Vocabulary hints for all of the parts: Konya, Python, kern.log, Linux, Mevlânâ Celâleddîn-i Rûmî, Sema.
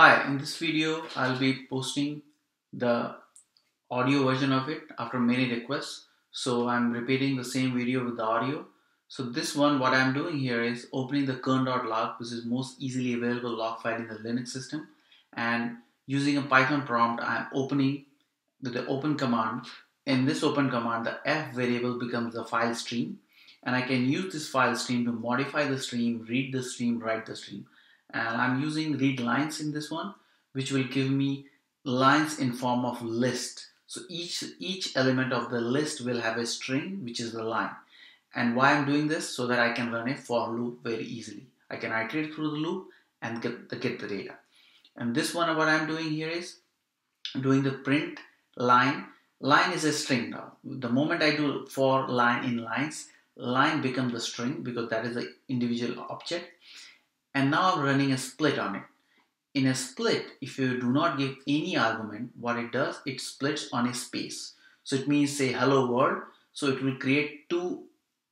Hi, in this video I'll be posting the audio version of it after many requests. So I'm repeating the same video with the audio. So this one, what I'm doing here is opening the kern.log, which is most easily available log file in the Linux system, and using a Python prompt I'm opening with the open command. In this open command, the f variable becomes the file stream, and I can use this file stream to modify the stream, read the stream, write the stream. And I'm using read lines in this one, which will give me lines in form of list. So each element of the list will have a string, which is the line. And why I'm doing this? So that I can run a for loop very easily. I can iterate through the loop and get the data. And this one, what I'm doing here is doing the print line. Line is a string now. The moment I do for line in lines, line becomes a string because that is the individual object. And now I'm running a split on it. In a split, if you do not give any argument, what it does, it splits on a space. So it means, say, hello world. So it will create two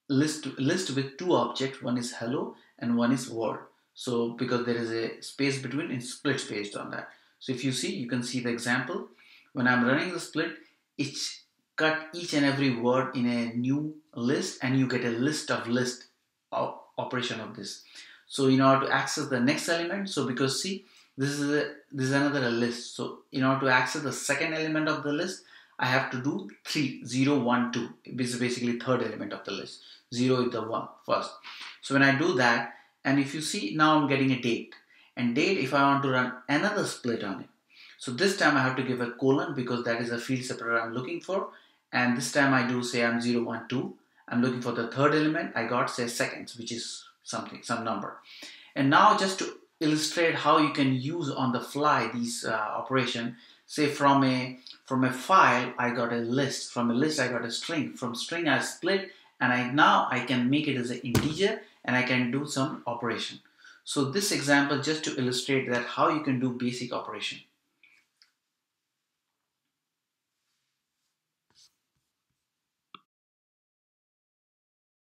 list with two objects. One is hello and one is world. So because there is a space between, it's split based on that. So if you see, you can see the example. When I'm running the split, it's cut each and every word in a new list, and you get a list of list operation of this. So in order to access the next element, so because see, this is another list. So in order to access the second element of the list, I have to do 3, 0, 1, 2. This is basically third element of the list. 0 is the one first. So when I do that, and if you see, now I'm getting a date. And date, if I want to run another split on it. So this time I have to give a colon because that is a field separator I'm looking for. And this time I do, say, I'm 0, 1, 2. I'm looking for the third element. I got, say, seconds, which is something, some number. And now just to illustrate how you can use on the fly these operation, say from a file I got a list, from a list I got a string, from string I split, and now I can make it as an integer, and I can do some operation. So this example just to illustrate that how you can do basic operation.